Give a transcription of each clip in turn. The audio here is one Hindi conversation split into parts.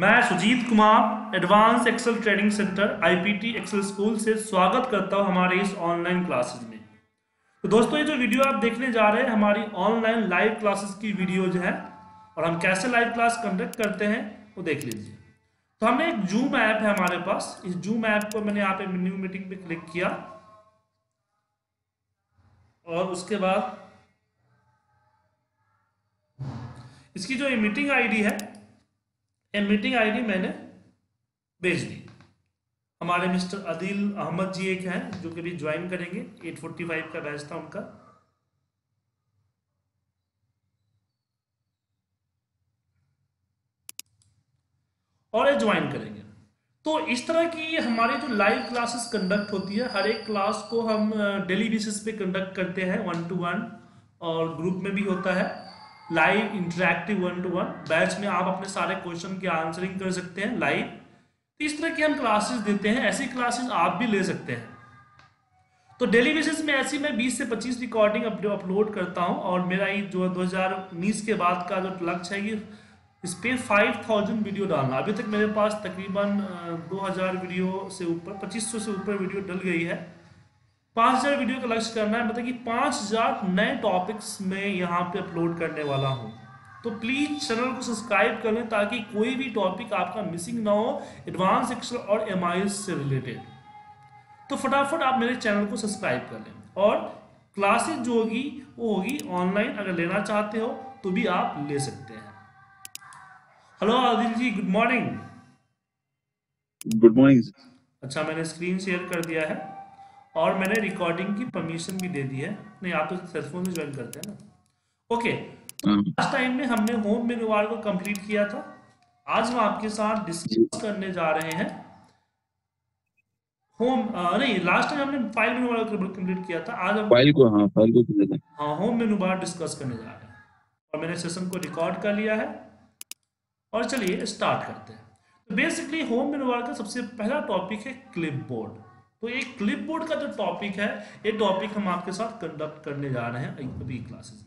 मैं Sujit Kumar advance axle trading centre IPT axle school से स्वागत करता हूं हमारे इस ऑनलाइन क्लासेस में। तो दोस्तों, ये जो वीडियो आप देखने जा रहे हैं हमारी ऑनलाइन लाइव क्लासेस की वीडियोज हैं और हम कैसे लाइव क्लास कंडक्ट करते हैं वो देख लीजिए। तो हमने एक जूम ऐप है हमारे पास, इस जूम ऐप को मैंने यहाँ पे न्यू मीटिंग पे क्लिक किया और उसके बाद इसकी जो ये मीटिंग आईडी है, ये मीटिंग आईडी मैंने भेज दी। हमारे मिस्टर आदिल अहमद जी एक हैं जो कि भी ज्वाइन करेंगे, 845 का बैच था उनका। और ये ज्वाइन करेंगे। तो इस तरह की हमारी जो लाइव क्लासेस कंडक्ट होती है, हर एक क्लास को हम डेली बेसिस पे कंडक्ट करते हैं, 1-to-1 और ग्रुप में भी होता है, लाइव इंटरैक्टिव 1-to-1। बैच में आप अपने सारे क्वेश्चन के आंसरिंग कर सकते हैं लाइव। तो इस तरह की हम क्लासेस देते हैं, ऐसी क्लासेस आप भी ले सकते हैं। तो डेली बेसिस में ऐसी मैं 20 से 25 रिकॉर्डिंग अपलोड करता हूं और मेरा ये जो 2019 के बाद का जो लक्ष्य है कि इस पर 5000 वीडियो डालना। अभी तक मेरे पास तकरीबन 2000 वीडियो से ऊपर, 2500 से ऊपर वीडियो डल गई है। 5000 वीडियो का लक्ष्य करना है, मतलब कि 5000 नए टॉपिक्स में यहाँ पे अपलोड करने वाला हूँ। तो प्लीज़ चैनल को सब्सक्राइब कर लें ताकि कोई भी टॉपिक आपका मिसिंग ना हो एडवांस एक्सल और MIS से रिलेटेड। तो फटाफट आप मेरे चैनल को सब्सक्राइब कर लें और क्लासेज जो होगी वो होगी ऑनलाइन, अगर लेना चाहते हो तो भी आप ले सकते हैं। Hello Adil ji, good morning. Good morning. अच्छा, मैंने स्क्रीन शेयर कर दिया है और मैंने रिकॉर्डिंग की परमिशन भी दे दी है। नहीं, आप तो सेलफोन से ज्वाइन करते हैं ना। ओके, तो लास्ट टाइम में हमने होम मेनुवार को कंप्लीट किया था। आज हम आपके साथ डिस्कस करने जा रहे हैं लास्ट टाइम हमने फाइल मेनुवार को कंप्लीट किया था। आज हम फाइल को होम मेनुवार डिस्कस करने जा रहे हैं और मैंने सेशन को रिकॉर्ड कर लिया है और चलिए स्टार्ट करते हैं। तो बेसिकली होम मेनुवार का सबसे पहला टॉपिक है क्लिपबोर्ड। तो ये क्लिपबोर्ड का जो टॉपिक है, ये टॉपिक हम आपके साथ कंडक्ट करने जा रहे हैं अभी क्लासेस में।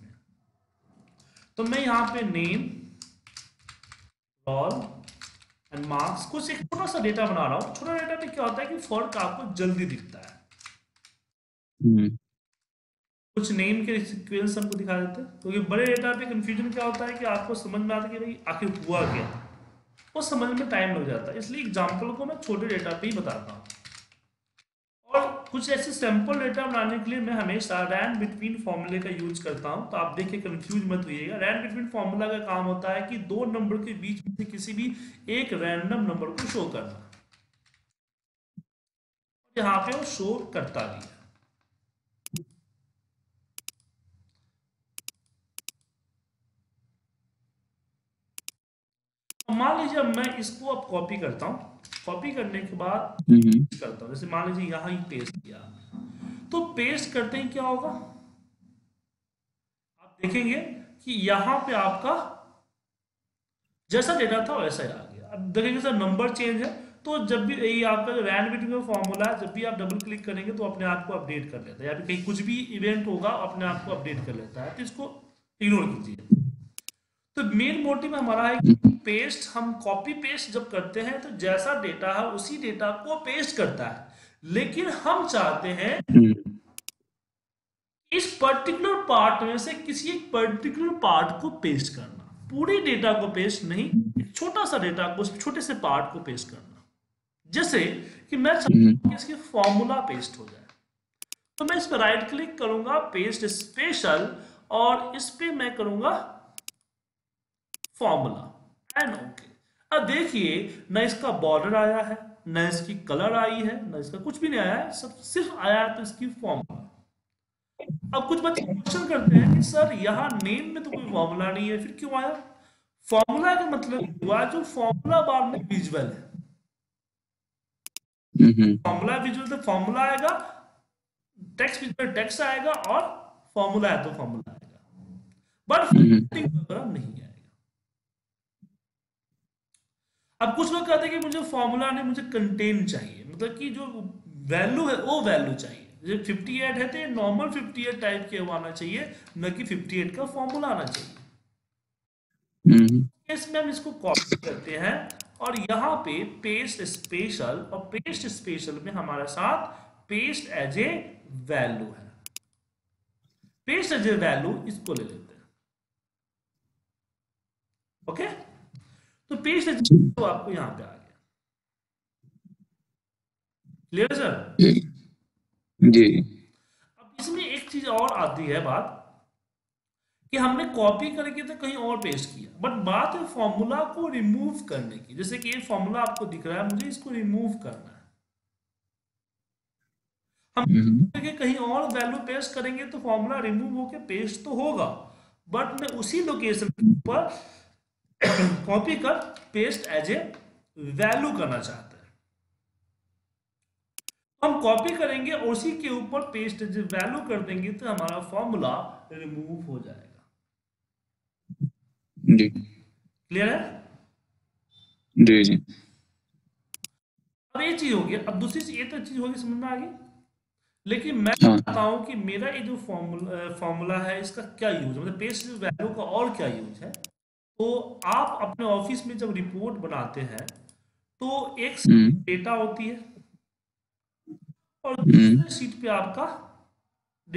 तो मैं यहाँ पे नेम, रोल एंड मार्क्स, कुछ एक छोटा सा डेटा बना रहा हूँ। छोटा डेटा में क्या होता है कि फर्क आपको जल्दी दिखता है। कुछ नेम के सीक्वेंस हमको दिखा देते हैं, क्योंकि बड़े डेटा पे कंफ्यूजन क्या होता है कि आपको समझ में आता है कि भाई आखिर हुआ क्या, वो समझ में टाइम लग जाता है। इसलिए एग्जाम्पल को मैं छोटे डेटा पे ही बताता हूँ। कुछ ऐसे सैंपल डेटा बनाने के लिए मैं हमेशा रैंड बिटवीन फॉर्मूले का यूज करता हूं, तो आप देख के कंफ्यूज मत होइएगा। रैंड बिटवीन फॉर्मूला का काम होता है कि दो नंबर के बीच में से किसी भी एक रैंडम नंबर को शो करना। यहाँ पे वो शो करता भी है। मान लीजिए मैं इसको अब कॉपी करता हूँ, कॉपी करने के बाद पेस्ट करता हूं। जैसे मान लीजिए यहाँ ही पेस्ट किया, तो पेस्ट करते ही क्या होगा, आप देखेंगे कि यहाँ पे आपका जैसा डेटा था वैसा ही आ गया। अब देखेंगे सर नंबर चेंज है, तो जब भी ये आपका रैंड बिटवीन फॉर्मूला है, जब भी आप डबल क्लिक करेंगे तो अपने आप को अपडेट कर लेता है, या फिर कहीं कुछ भी इवेंट होगा अपने आप को अपडेट कर लेता है। तो इसको इग्नोर कीजिए। तो मेन मोटिव हमारा है कि पेस्ट, हम कॉपी पेस्ट जब करते हैं तो जैसा डेटा है उसी डेटा को पेस्ट करता है, लेकिन हम चाहते हैं इस पर्टिकुलर पार्ट में से किसी एक पर्टिकुलर पार्ट को पेस्ट करना, पूरे डेटा को पेस्ट नहीं, छोटा सा डेटा को, छोटे से पार्ट को पेस्ट करना। जैसे कि मैं चाहता हूं इसकी फॉर्मूला पेस्ट हो जाए, तो मैं इस पर राइट क्लिक करूंगा, पेस्ट स्पेशल, और इस पर मैं करूंगा फॉर्मूला एंड ओके। अब देखिए ना इसका बॉर्डर आया है, ना इसकी कलर आई है, ना इसका कुछ भी नहीं आया है, सब सिर्फ आया है तो इसकी फॉर्मूला। अब कुछ बच्चे क्वेश्चन करते हैं कि सर यहाँ नेम में तो कोई फॉर्मूला नहीं है, फिर क्यों आया? फॉर्मूला का मतलब हुआ जो फॉर्मूला बार में विजुअल है। फॉर्मूला विजुअल तो फॉर्मूला आएगा, टेक्स्ट विजुअल टेक्स्ट आएगा, और फॉर्मूला है तो फॉर्मूला आएगा, बट फॉर्मेटिंग नहीं है। अब कुछ लोग कहते हैं कि मुझे फॉर्मूला नहीं, मुझे कंटेंट चाहिए, मतलब कि जो वैल्यू है वो वैल्यू चाहिए। जैसे 58 है तो नॉर्मल 58 टाइप के आना चाहिए, न कि 58 का फॉर्मूला आना चाहिए। इसमें हम इसको कॉपी करते हैं और यहाँ पे पेस्ट स्पेशल, और पेस्ट स्पेशल में हमारे साथ पेस्ट एज ए वैल्यू है। पेस्ट एज ए वैल्यू इसको ले लेते हैं, ओके। तो पेस्ट एज ए वैल्यू आपको यहाँ पे आ गया, क्लियर सर जी। अब इसमें एक चीज और आती है बात कि हमने कॉपी करके तो कहीं और पेस्ट किया, बट बात है फॉर्मूला को रिमूव करने की। जैसे कि ये फॉर्मूला आपको दिख रहा है, मुझे इसको रिमूव करना है। हम करके कहीं और वैल्यू पेस्ट करेंगे तो फॉर्मूला रिमूव होके पेस्ट तो होगा, बट मैं उसी लोकेशन पर कॉपी कर पेस्ट एज ए वैल्यू करना चाहते हैं। हम कॉपी करेंगे और उसी के ऊपर पेस्ट एज ए वैल्यू कर देंगे तो हमारा फॉर्मूला रिमूव हो जाएगा। क्लियर है जी जी। अब ये चीज होगी, अब दूसरी चीज, ये तो चीज होगी समझ में आ गई, लेकिन मैं चाहता हूं कि मेरा ये जो फॉर्मूला है इसका क्या यूज है, मतलब पेस्ट वैल्यू का और क्या यूज है। तो आप अपने ऑफिस में जब रिपोर्ट बनाते हैं तो एक सीट डेटा होती है और दूसरी सीट पे आपका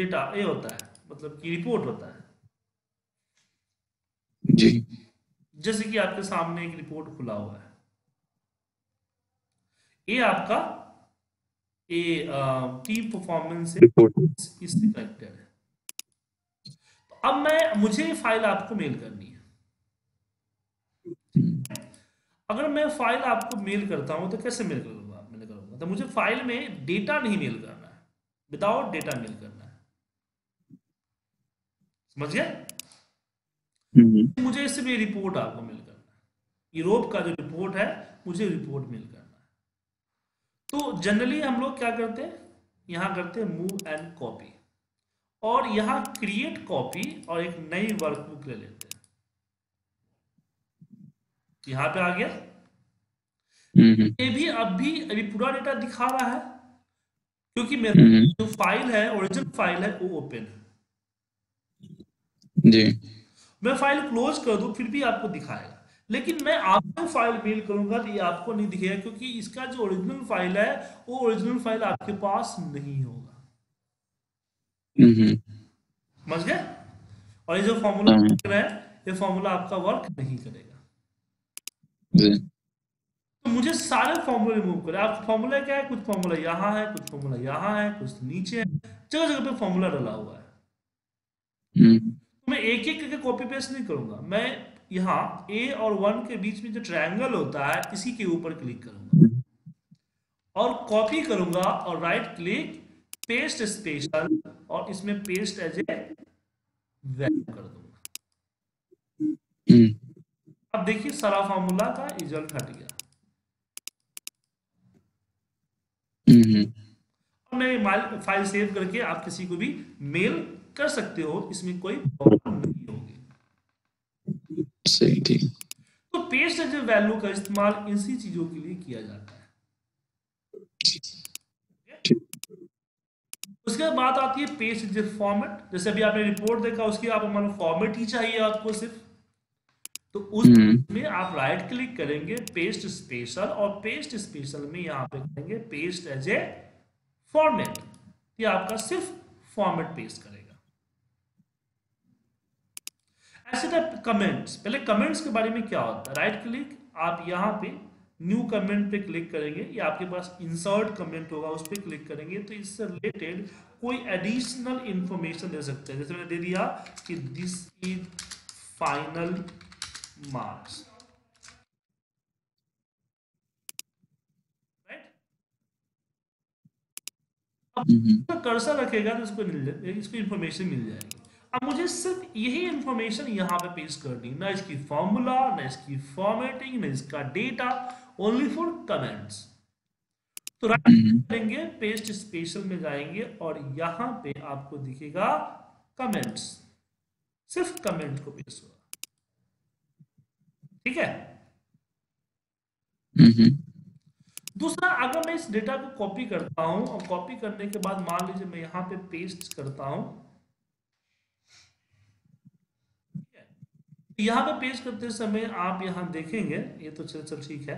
डेटा ये होता है, मतलब कि रिपोर्ट होता है जी। जैसे कि आपके सामने एक रिपोर्ट खुला हुआ है, ये आपका टीम परफॉर्मेंस इससे कनेक्टेड है। तो अब मुझे फाइल आपको मेल करनी है। अगर मैं फाइल आपको मेल करता हूं तो कैसे मेल करूंगा, तो मुझे फाइल में डेटा नहीं मेल करना है, विदाउट डेटा मेल करना है, समझ गए। मुझे इससे भी रिपोर्ट आपको मिल करना है, यूरोप का जो रिपोर्ट है मुझे रिपोर्ट मिल करना है। तो जनरली हम लोग क्या करते हैं, यहाँ करते हैं मूव एंड कॉपी, और यहाँ क्रिएट कॉपी और एक नई वर्कबुक ले लेते हैं। यहाँ पे आ गया, ये भी अब भी पूरा डेटा दिखा रहा है क्योंकि मेरा जो फाइल है, ओरिजिनल फाइल है, वो ओपन है जी। मैं फाइल क्लोज कर दूं फिर भी आपको दिखाएगा, लेकिन मैं आपको फाइल मेल करूंगा तो ये आपको नहीं दिखेगा क्योंकि इसका जो ओरिजिनल फाइल है वो ओरिजिनल फाइल आपके पास नहीं होगा, समझ गए। और ये जो फॉर्मूला दिख रहा है ये फॉर्मूला आपका वर्क नहीं करेगा। तो मुझे सारे फॉर्मूला रिमूव करें। आपका फॉर्मूला क्या है, कुछ फॉर्मूला यहाँ है, कुछ फॉर्मूला यहाँ है, कुछ नीचे है, जगह जगह पे फॉर्मूला डाला हुआ है। मैं एक एक करके कॉपी पेस्ट नहीं करूंगा, मैं यहाँ ए और 1 के बीच में जो ट्रायंगल होता है इसी के ऊपर क्लिक करूंगा और कॉपी करूंगा और राइट क्लिक पेस्ट स्पेशल और इसमें पेस्ट एज ए वैल्यू कर दूंगा। अब देखिए सारा फॉर्मूला का रिजल्ट हट गया। और मैं फाइल सेव करके आप किसी को भी मेल कर सकते हो, इसमें कोई प्रॉब्लम नहीं होगी, सही ठीक। तो पेस्ट एज ए वैल्यू का इस्तेमाल इसी चीजों के लिए किया जाता है। उसके बाद आती है पेस्ट एज ए फॉर्मेट। जैसे अभी आपने रिपोर्ट देखा, उसके आप हमारा फॉर्मेट ही चाहिए आपको सिर्फ, तो उसमें आप राइट क्लिक करेंगे पेस्ट स्पेशल और पेस्ट स्पेशल में यहाँ पे करेंगे पेस्ट एज ए फॉर्मेट, ये आपका सिर्फ फॉर्मेट पेस्ट करेगा। कमेंट्स, पहले कमेंट्स के बारे में क्या होता है, राइट क्लिक आप यहाँ पे न्यू कमेंट पे क्लिक करेंगे या आपके पास इंसर्ट कमेंट होगा उस पर क्लिक करेंगे तो इससे रिलेटेड कोई एडिशनल इंफॉर्मेशन दे सकते हैं। जैसे मैंने दे दिया कि this is final marks, right. अब कर्सर रखेगा तो इसको इंफॉर्मेशन मिल जाएगी। अब मुझे सिर्फ यही इंफॉर्मेशन यहाँ पे पेस्ट करनी, ना इसकी फॉर्मूला, ना इसकी फॉर्मेटिंग, ना इसका डेटा, ओनली फॉर कमेंट्स। तो राइट करेंगे पेस्ट स्पेशल में जाएंगे और यहाँ पे आपको दिखेगा कमेंट्स, सिर्फ कमेंट को पेस्ट होगा, ठीक है। दूसरा, अगर मैं इस डेटा को कॉपी करता हूँ और कॉपी करने के बाद मान लीजिए मैं यहाँ पे पेस्ट करता हूँ, तो यहाँ पे पेस्ट करते समय आप यहाँ देखेंगे, ये तो चल ठीक है,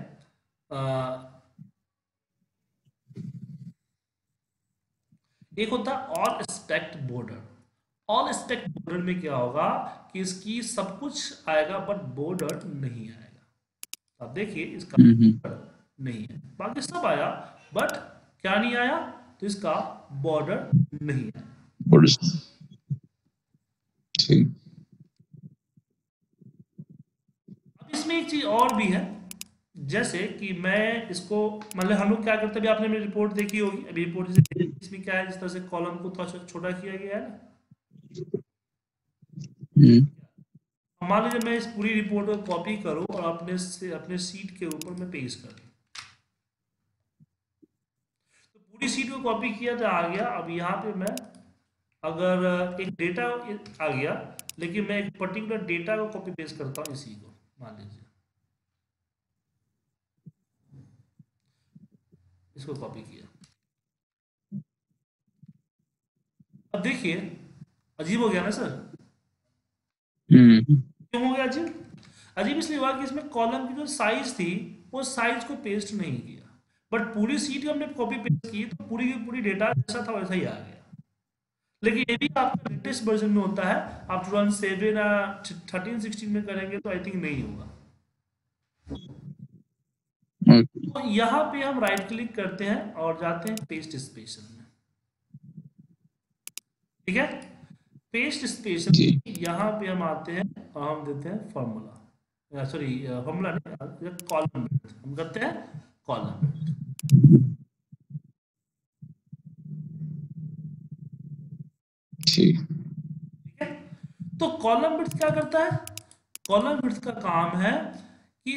एक होता all aspect border. All aspect border में क्या होगा कि इसकी सब कुछ आएगा बट बॉर्डर नहीं आएगा। आप देखिए इसका बॉर्डर नहीं है, बाकी सब आया बट क्या नहीं आया, तो इसका बॉर्डर नहीं आया। अब इसमें एक चीज और भी है, जैसे कि मैं इसको मतलब हम लोग क्या करते हैं, आपने मेरी रिपोर्ट देखी होगी, अभी रिपोर्ट जैसे इसमें क्या है, जिस तरह से कॉलम को थोड़ा छोटा किया गया है। मान लीजिए मैं इस पूरी रिपोर्ट को कॉपी करूं और अपने सीट के ऊपर मैं पेस्ट कर दूं, तो पूरी सीट को कॉपी किया तो आ गया। अब यहाँ पे मैं अगर एक डेटा आ गया, लेकिन मैं एक पर्टिकुलर डेटा को कॉपी पेस्ट करता हूँ इसी को, मान लीजिए इसको कॉपी किया। अब देखिए अजीब हो गया ना सर। क्यों हो गया अजीब? अजीब इसलिए हुआ कि इसमें कॉलम की जो साइज थी वो साइज को पेस्ट नहीं किया, बट पूरी सीट हमने कॉपी पेस्ट की तो पूरी की पूरी डेटा जैसा था वैसा ही आ गया। लेकिन ये भी आपका लेटेस्ट वर्जन में होता है, आप तुरंत 7 या 13, 16 में करेंगे तो आई थिंक नहीं होगा। तो यहाँ पे हम राइट क्लिक करते हैं और जाते हैं पेस्ट स्पेशल में, ठीक है। पेस्ट स्पेशल यहाँ पे हम आते हैं और हम देते हैं फॉर्मूला, सॉरी फॉर्मूला नहीं, कॉलम हम करते हैं कॉलम। ठीक है, तो कॉलम विड्थ क्या करता है? कॉलम विड्थ का काम है कि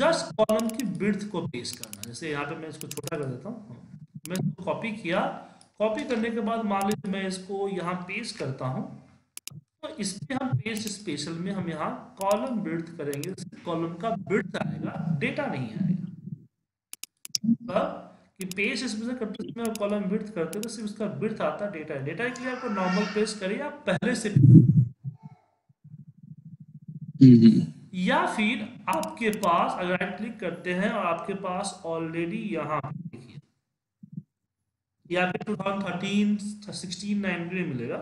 जस्ट कॉलम की विड्थ को पेस्ट करना। जैसे यहाँ पे मैं इसको छोटा कर देता हूँ, मैं इसको कॉपी किया, कॉपी करने के बाद मान लीजिए मैं इसको यहाँ पेस्ट करता हूँ, तो इस पर हम पेस्ट स्पेशल में हम यहाँ कॉलम विड्थ करेंगे, कॉलम का विड्थ आएगा, डेटा नहीं आएगा। कि पेस्ट स्पेशल करते समय और कॉलम विड्थ करते तो सिर्फ उसका विड्थ आता, डेटा है। डेटा के लिए आपको नॉर्मल पेस्ट करिए, आप पहले से या फिर आपके पास अगर राइट क्लिक करते हैं और आपके पास ऑलरेडी यहाँ देखिए या फिर 2013, 16, 19 मिलेगा।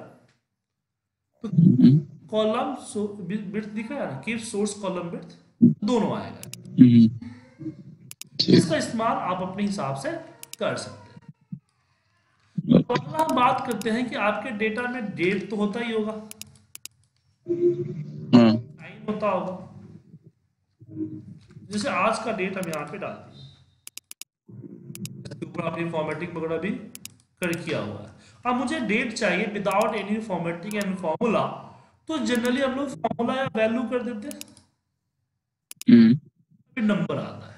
तो कॉलम विड्थ दिखा है ना, कि सोर्स कॉलम विड्थ दोनों आएगा। इसका इस्तेमाल आप अपने हिसाब से कर सकते हैं। तो अगला हम बात करते हैं कि आपके डेटा में डेट तो होता ही होगा, टाइम होता होगा। जैसे आज का डेट हम यहाँ पे डालते हैं, ऊपर आपने फॉर्मेटिंग वगैरह भी कर किया हुआ है। अब मुझे डेट चाहिए without any formatting and formula, तो जनरली हम लोग फॉर्मूला या वैल्यू कर देते हैं, फिर नंबर आता है।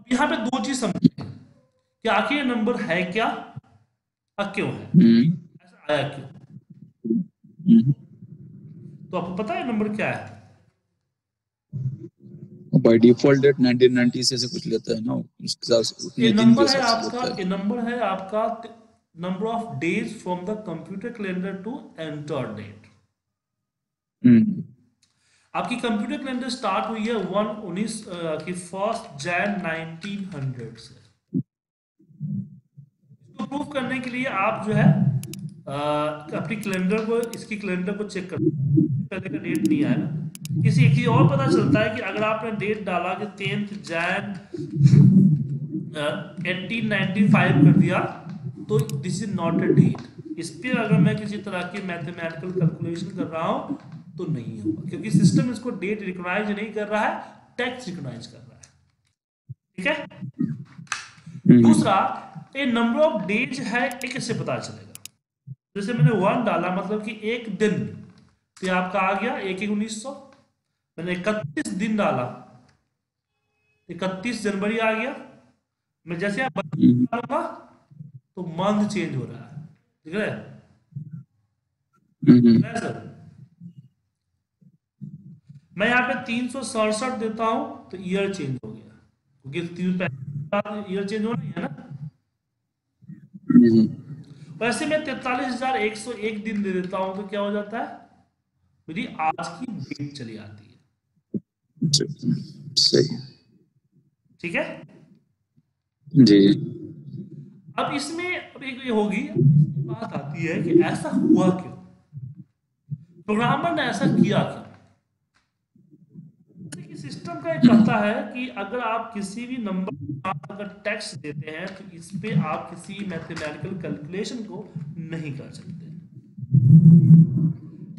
अब यहाँ पे दो चीज समझिए कि आखिर ये नंबर है क्या और क्यों है, ऐसा आया क्यों। तो आपको पता है नंबर क्या है? बाय डिफॉल्ट 1990 से कुछ लेता है ना, उसके साथ ये नंबर है आपका, ये नंबर है आपका number of days from the computer calendar to enter date. आपकी कंप्यूटर कैलेंडर स्टार्ट हुई है 1 जनवरी 1900 से। इसको प्रूव करने के लिए आप जो है अपनी कैलेंडर को, इसकी कैलेंडर को चेक कर, पहले का डेट नहीं आया ना, किसी एक चीज और पता चलता है कि अगर आपने डेट डाला कि 10 जनवरी 1895 कर दिया, तो this is not a date. इस पर अगर मैं किसी तरह की मैथमेटिकल कैलकुलेशन कर रहा हूं तो नहीं होगा, क्योंकि सिस्टम इसको डेट रिकॉग्नाइज नहीं कर रहा है, टेक्स्ट रिकॉग्नाइज कर रहा है, ठीक है। दूसरा, ये नंबर ऑफ डेज है ये कैसे पता चलेगा? जैसे मैंने 1 डाला, मतलब कि एक दिन, तो आपका आ गया 1/1900। मैंने 31 दिन डाला, 31 जनवरी आ गया। मैं जैसे आप डालूंगा तो मंथ चेंज हो रहा है, ठीक है सर। मैं यहाँ पे 367 देता हूं तो ईयर चेंज हो गया, क्योंकि 365 ईयर चेंज हो रही है ना। वैसे मैं 43,101 दिन दे देता हूं तो क्या हो जाता है, मेरी आज की डेट चली आती है। सही, ठीक है जी। अब इसमें अब एक ये होगी, बात आती है कि ऐसा हुआ क्यों, प्रोग्रामर ने ऐसा किया क्यों। सिस्टम का एक कहता है कि अगर आप किसी भी नंबर आप अगर टेक्स्ट देते हैं तो इस पे आप किसी मैथमेटिकल कैलकुलेशन को नहीं कर सकते,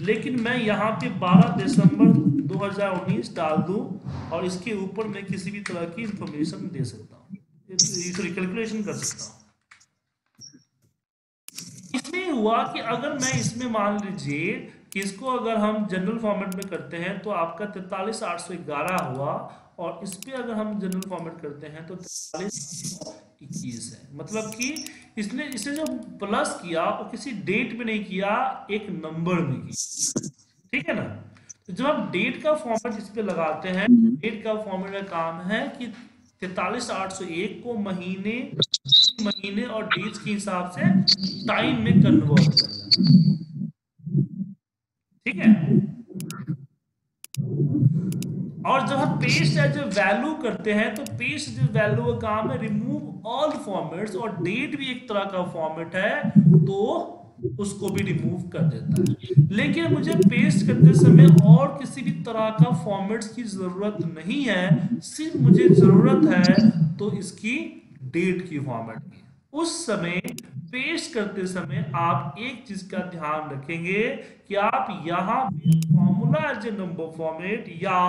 लेकिन मैं यहाँ पे 12 दिसंबर 2019 डाल दूं और इसके ऊपर मैं किसी भी तरह की इंफॉर्मेशन दे सकता हूँ, कैलकुलेशन कर सकता हूँ। इसमें हुआ कि अगर मैं इसमें मान लीजिए कि इसको अगर हम जनरल फॉर्मेट में करते हैं तो आपका 43,811 हुआ, और इस पे अगर हम जनरल फॉर्मेट करते हैं तो 43,21 है। मतलब कि इसने इसे जो प्लस किया वो किसी डेट में नहीं किया, एक नंबर में किया, ठीक है ना। तो जब हम डेट का फॉर्मेट इस पे लगाते हैं, डेट का फॉर्मेट का काम है कि 43,801 को महीने और डेज के हिसाब से टाइम में कन्वर्ट करना, ठीक है। और जब हम पेस्ट एज ए वैल्यू करते हैं तो पेस्ट एज ए वैल्यू का काम है रिमूव ऑल फॉर्मेट्स, और डेट भी एक तरह का फॉर्मेट है तो उसको भी रिमूव कर देता है। लेकिन मुझे पेस्ट करते समय और किसी भी तरह का फॉर्मेट्स की जरूरत नहीं है, सिर्फ मुझे जरूरत है तो इसकी डेट की फॉर्मेट की। उस समय पेस्ट करते समय आप एक चीज का ध्यान रखेंगे कि आप यहाँ formula as a number format या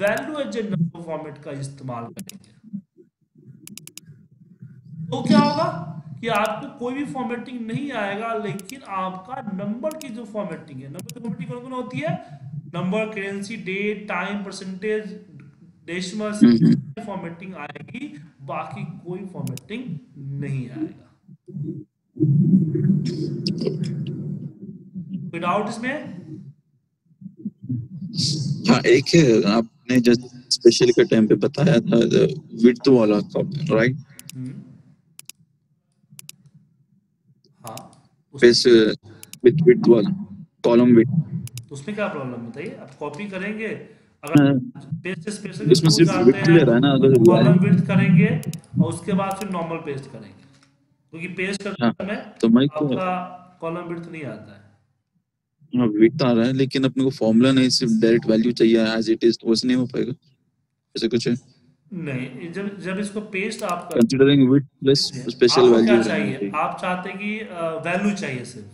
value as a number format का इस्तेमाल करेंगे तो क्या होगा कि आपको कोई भी फॉर्मेटिंग नहीं आएगा, लेकिन आपका नंबर की जो फॉर्मेटिंग है, नंबर की फॉर्मेटिंग कौन-कौन होती है, number, currency, date, time, percentage, decimal, formatting आएगी, बाकी कोई फॉर्मेटिंग नहीं आएगा। कोई डाउट इसमें? हाँ, एक है, आपने जो स्पेशल के टाइम पे बताया था विड्थ वाला, राइट? कॉलम उसमें क्या प्रॉब्लम बताइए, आप कॉपी करेंगे अगर पेस्ट स्पेशल कॉलम विड्थ करेंगे और उसके बाद फिर नॉर्मल पेस्ट करेंगे, क्योंकि पेस्ट करते समय तो आपका कॉलम विड्थ नहीं आता है, विड्थ आ रहा है लेकिन अपने को फॉर्मूला नहीं, सिर्फ डायरेक्ट वैल्यू चाहिए एज इट इज, तो नहीं हो पाएगा ऐसा कुछ है नहीं। जब इसको पेस्ट आप considering width plus special value चाहिए, आप चाहते हैं कि वैल्यू चाहिए सिर्फ,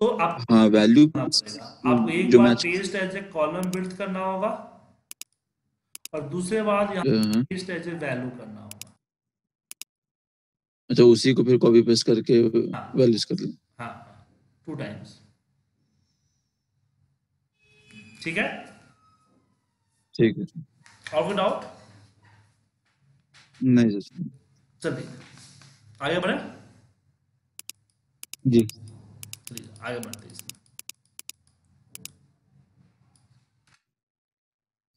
तो आप हाँ वैल्यू आपको एक बार paste as a column width करना होगा और दूसरे बार यहाँ पेस्ट एज ए वैल्यू करना होगा। अच्छा, उसी को फिर कॉपी पेस्ट करके वैल्यूज कर लें। हाँ, 2 टाइम्स, ठीक है, ठीक है। और कोई डाउट नहीं? चलिए आगे बढ़े जी, चलिए आगे बढ़ते हैं।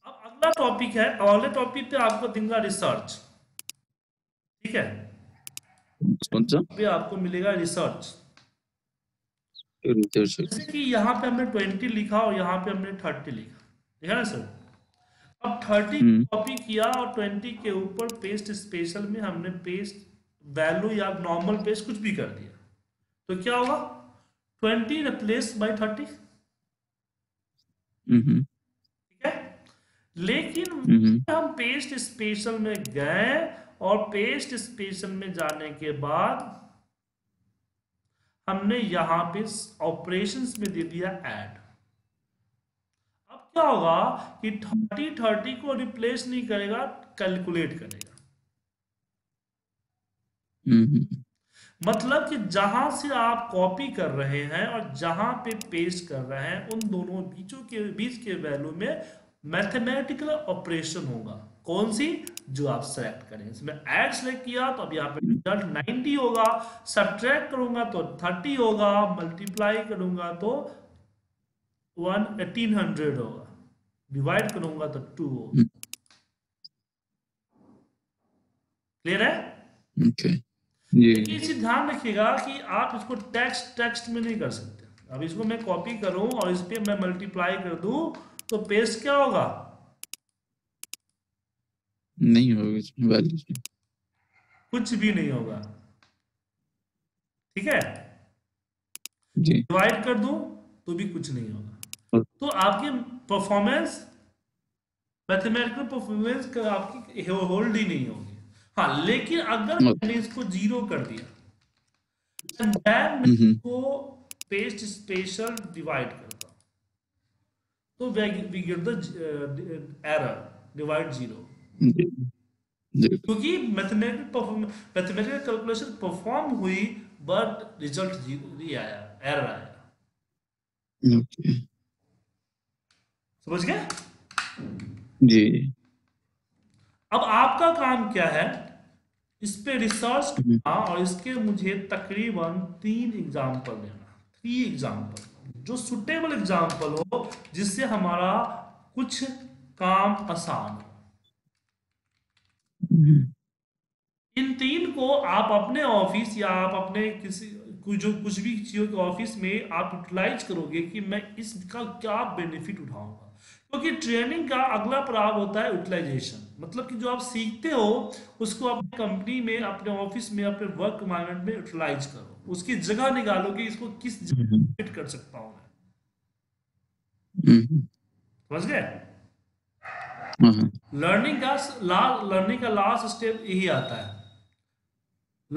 अब अगला टॉपिक है, अगले टॉपिक पे आपको देंगे रिसर्च, ठीक है। कौन सा? पे आपको मिलेगा रिसर्च। जैसे कि यहाँ पे हमने 20 लिखा और यहाँ पे हमने 30 लिखा, ठीक है ना सर। अब 30 कॉपी किया और 20 के ऊपर पेस्ट स्पेशल में हमने पेस्ट वैल्यू या नॉर्मल पेस्ट कुछ भी कर दिया तो क्या होगा, 20 रिप्लेस बाय 30, ठीक है। लेकिन हम पेस्ट स्पेशल में गए और पेस्ट स्पेशल में जाने के बाद हमने यहाँ पे ऑपरेशंस में दे दिया ऐड। क्या होगा कि 30 को रिप्लेस नहीं करेगा, कैलकुलेट करेगा। मतलब कि जहां से आप कॉपी कर रहे हैं और जहां पे पेस्ट कर रहे हैं उन दोनों बीच के वैल्यू में मैथमेटिकल ऑपरेशन होगा। कौन सी? जो आप सेलेक्ट करें। इसमें ऐड सेलेक्ट किया तो अब यहाँ पे रिजल्ट 90 होगा, सब्ट्रैक्ट करूंगा तो 30 होगा, मल्टीप्लाई करूंगा तो 1800 होगा, डिवाइड करूंगा तो 2 होगा। क्लियर है? ओके। ये ध्यान रखिएगा कि आप इसको टेक्स्ट में नहीं कर सकते, अब इसको मैं कॉपी करूं और इस पर मैं मल्टीप्लाई कर दूं तो पेस्ट क्या होगा? नहीं होगा, कुछ भी नहीं होगा। ठीक है, डिवाइड कर दूं तो भी कुछ नहीं होगा। तो आपकी परफॉर्मेंस, मैथमेटिकल परफॉर्मेंस आपकी होल्ड ही नहीं होगी। हाँ, लेकिन अगर मैंने इसको जीरो कर दिया देन इसको पेस्ट स्पेशल डिवाइड करता तो we get the error divide zero, क्योंकि मैथमेटिकल कैलकुलेशन परफॉर्म हुई बट रिजल्ट जीरो आया, एरर आया। समझ गए जी। अब आपका काम क्या है, इस पे रिसर्च करना और इसके मुझे तकरीबन 3 एग्जाम्पल देना, 3 एग्जाम्पल जो सुटेबल एग्जाम्पल हो, जिससे हमारा कुछ काम आसान हो। इन 3 को आप अपने ऑफिस या आप अपने किसी जो कुछ भी चीजों के ऑफिस में आप यूटिलाइज करोगे कि मैं इसका क्या बेनिफिट उठाऊंगा, क्योंकि ट्रेनिंग का अगला पड़ाव होता है यूटिलाइजेशन। मतलब कि जो आप सीखते हो उसको अपनी कंपनी में, अपने ऑफिस में, अपने वर्क एनवायरनमेंट में यूटिलाइज करो, उसकी जगह निकालो कि इसको किस जगह फिट कर सकता हूं मैं। समझ गए? लर्निंग का लास्ट स्टेप यही आता है।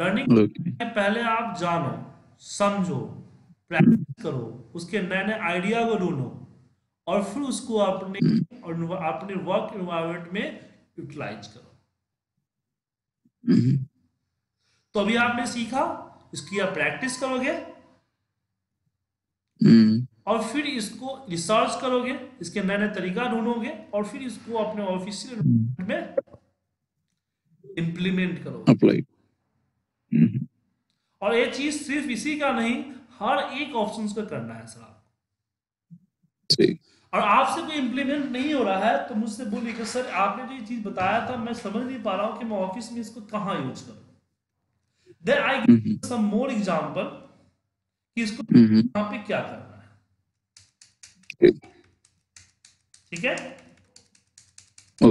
लर्निंग में पहले आप जानो, समझो, प्रैक्टिस करो, उसके नए नए आइडिया को ढूंढो और फिर उसको अपने वर्क एनवायरनमेंट में यूटिलाइज करो। तो अभी आपने सीखा, इसकी आप प्रैक्टिस करोगे और फिर इसको रिसर्च करोगे, इसके नए नए तरीका ढूंढोगे और फिर इसको अपने ऑफिशियल एनवायरनमेंट में इम्प्लीमेंट करोगे। और ये चीज सिर्फ इसी का नहीं, हर एक ऑप्शन का करना है सर आपको। ठीक। और आपसे कोई इम्प्लीमेंट नहीं हो रहा है तो मुझसे बोलिए कि सर आपने जो ये चीज बताया था मैं समझ नहीं पा रहा हूं कि मैं ऑफिस में इसको कहां यूज करूं। Then I give some more example कि इसको कहां पे क्या करना है। ठीक है,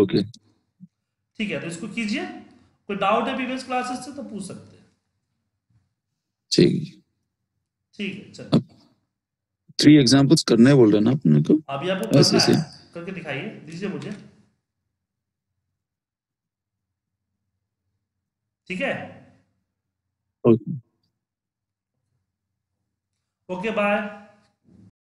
ओके, ठीक है। तो इसको कीजिए, कोई डाउट है प्रीवियस क्लासेस से तो पूछ सकते हैं। ठीक है, चलो 3 एग्जाम्पल्स करने बोल रहे ना आपने को, अभी आपको ऐसे ऐसे करके दिखाइए, दीजिए मुझे। ठीक है, ओके, बाय।